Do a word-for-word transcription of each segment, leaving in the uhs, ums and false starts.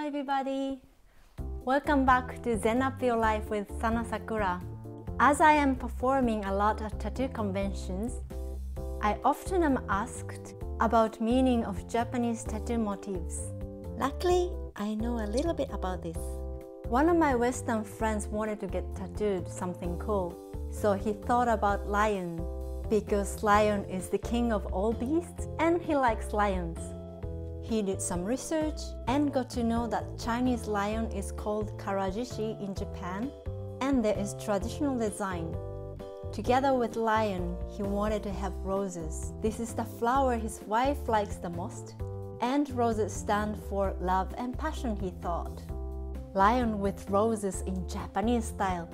Hello everybody! Welcome back to Zen Up Your Life with Sana Sakura. As I am performing a lot at tattoo conventions, I often am asked about meaning of Japanese tattoo motifs. Luckily, I know a little bit about this. One of my Western friends wanted to get tattooed something cool, so he thought about lion, because lion is the king of all beasts and he likes lions. He did some research and got to know that Chinese lion is called Karajishi in Japan, and there is traditional design. Together with lion, he wanted to have roses. This is the flower his wife likes the most, and roses stand for love and passion, he thought. Lion with roses in Japanese style.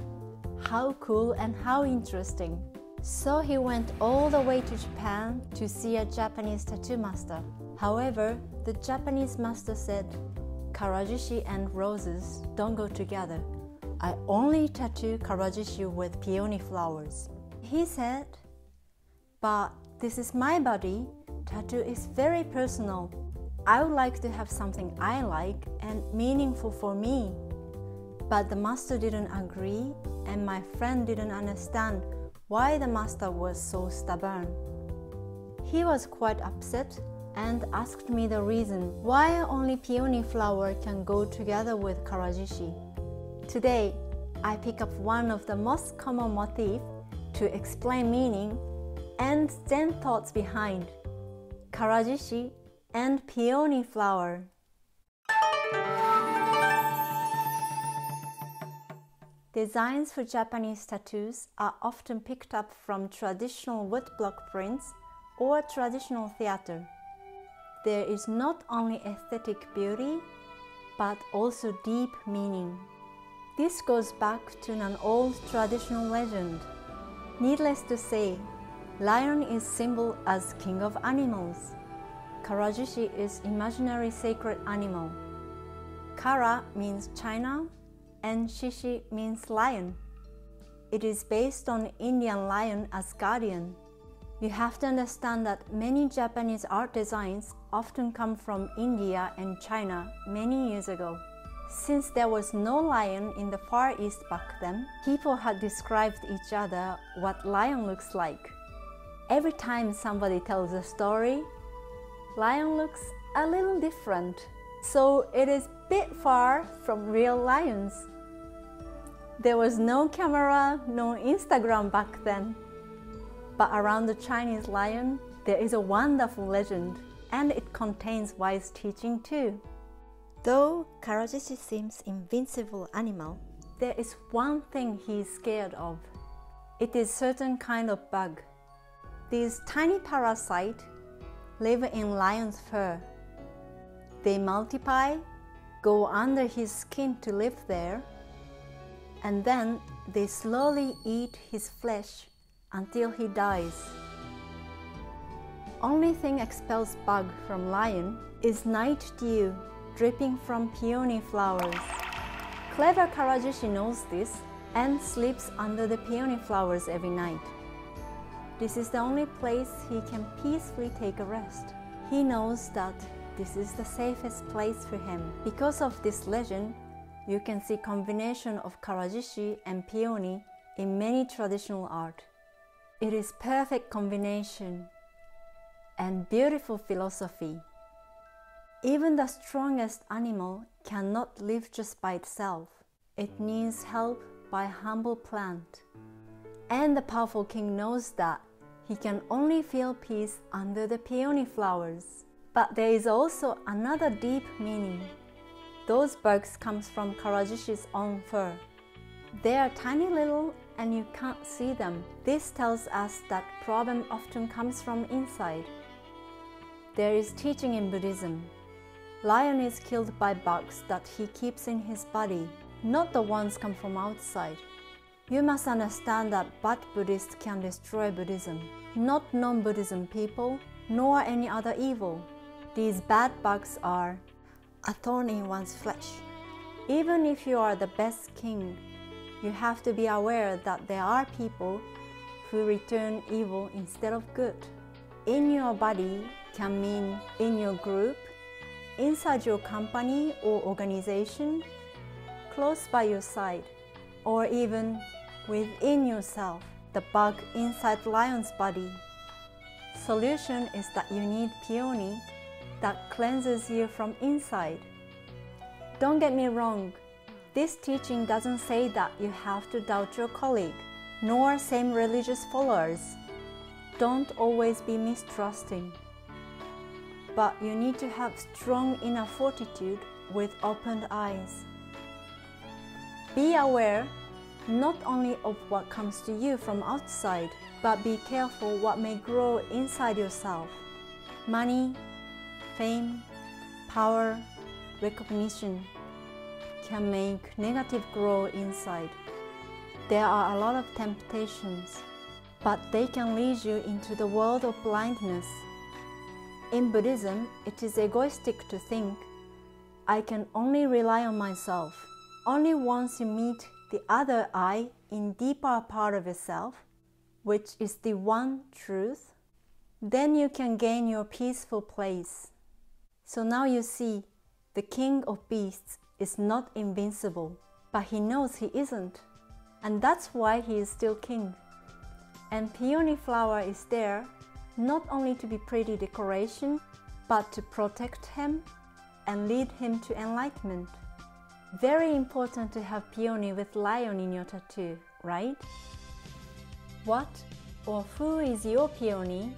How cool and how interesting. So he went all the way to Japan to see a Japanese tattoo master. However, the Japanese master said, "Karajishi and roses don't go together. I only tattoo Karajishi with peony flowers." He said, "But this is my body. Tattoo is very personal. I would like to have something I like and meaningful for me." But the master didn't agree, and my friend didn't understand why the master was so stubborn. He was quite upset and asked me the reason why only peony flower can go together with Karajishi. Today, I pick up one of the most common motifs to explain meaning and Zen thoughts behind Karajishi and peony flower. Designs for Japanese tattoos are often picked up from traditional woodblock prints or traditional theater. There is not only aesthetic beauty, but also deep meaning. This goes back to an old traditional legend. Needless to say, lion is symbol as king of animals. Karajishi is imaginary sacred animal. Kara means China, and Shishi means lion. It is based on Indian lion as guardian. You have to understand that many Japanese art designs often come from India and China many years ago. Since there was no lion in the Far East back then, people had described each other what lion looks like. Every time somebody tells a story, lion looks a little different, so it is a bit far from real lions. There was no camera, no Instagram back then. But around the Chinese lion, there is a wonderful legend, and it contains wise teaching too. Though Karajishi seems invincible animal, there is one thing he is scared of. It is certain kind of bug. These tiny parasites live in lion's fur. They multiply, go under his skin to live there, and then they slowly eat his flesh until he dies. Only thing expels bug from lion is night dew dripping from peony flowers. Clever Karajishi knows this and sleeps under the peony flowers every night. This is the only place he can peacefully take a rest. He knows that this is the safest place for him. Because of this legend, you can see combination of Karajishi and peony in many traditional art. It is perfect combination and beautiful philosophy. Even the strongest animal cannot live just by itself. It needs help by humble plant. And the powerful king knows that he can only feel peace under the peony flowers. But there is also another deep meaning. Those bugs come from Karajishi's own fur. They are tiny little and you can't see them. This tells us that problem often comes from inside. There is teaching in Buddhism. Lion is killed by bugs that he keeps in his body, not the ones come from outside. You must understand that bad Buddhists can destroy Buddhism, not non-Buddhism people, nor any other evil. These bad bugs are a thorn in one's flesh. Even if you are the best king, you have to be aware that there are people who return evil instead of good. In your body can mean in your group, inside your company or organization, close by your side, or even within yourself, the bug inside lion's body. Solution is that you need peony that cleanses you from inside. Don't get me wrong, this teaching doesn't say that you have to doubt your colleague, nor same religious followers. Don't always be mistrusting. But you need to have strong inner fortitude with opened eyes. Be aware not only of what comes to you from outside, but be careful what may grow inside yourself. Money, fame, power, recognition can make negative grow inside. There are a lot of temptations, but they can lead you into the world of blindness. In Buddhism, it is egoistic to think, I can only rely on myself. Only once you meet the other I in deeper part of yourself, which is the one truth, then you can gain your peaceful place. So now you see, the king of beasts is not invincible, but he knows he isn't, and that's why he is still king. And peony flower is there, not only to be pretty decoration, but to protect him and lead him to enlightenment. Very important to have peony with lion in your tattoo, right? What or who is your peony?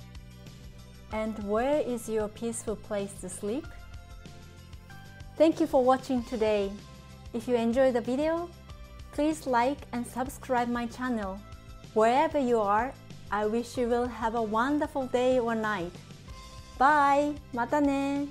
And where is your peaceful place to sleep? Thank you for watching today. If you enjoyed the video, please like and subscribe my channel. Wherever you are, I wish you will have a wonderful day or night. Bye! Mata ne!